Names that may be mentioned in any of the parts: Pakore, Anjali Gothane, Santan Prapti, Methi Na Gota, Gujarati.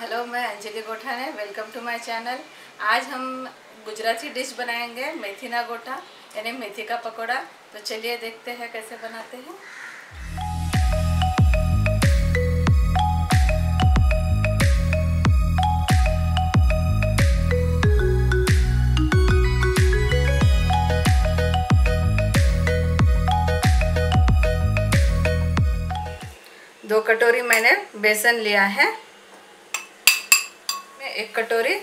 Hello, मैं Anjali Gothane. Welcome to my channel. आज हम गुजराती डिश बनाएंगे मेथी ना गोटा यानी मेथी का पकोड़ा। तो चलिए देखते हैं कैसे बनाते हैं। दो कटोरी मैंने बेसन लिया है, मैं 1 कटोरी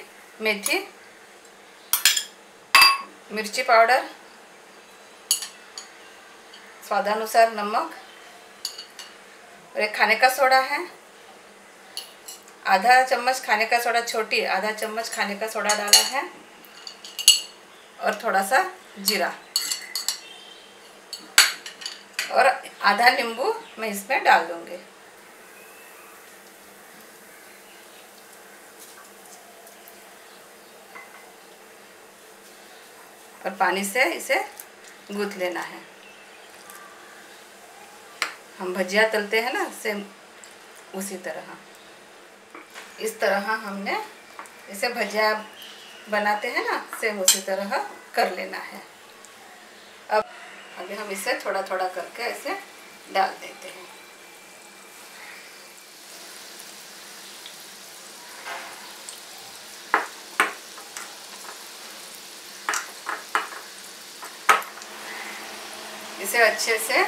मेथी, मिर्ची पाउडर, स्वादानुसार नमक और एक खाने का सोडा है। आधा चम्मच खाने का सोडा, छोटी आधा चम्मच खाने का सोडा डाला है और थोड़ा सा जीरा और आधा नींबू मैं इसमें डाल दूंगी। और पानी से इसे गूंथ लेना है। हम भजिया तलते हैं ना, सेम उसी तरह इस तरह हमने इसे भजिया बनाते हैं ना, सेम उसी तरह कर लेना है। अब हम इसे थोड़ा थोड़ा करके इसे डाल देते हैं। इसे अच्छे से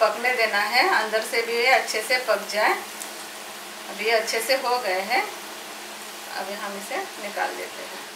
पकने देना है, अंदर से भी ये अच्छे से पक जाए। अब ये अच्छे से हो गए हैं, अभी हम इसे निकाल देते हैं।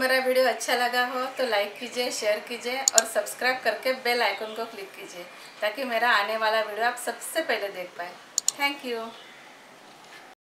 मेरा वीडियो अच्छा लगा हो तो लाइक कीजिए, शेयर कीजिए और सब्सक्राइब करके बेल आइकन को क्लिक कीजिए ताकि मेरा आने वाला वीडियो आप सबसे पहले देख पाए। Thank you.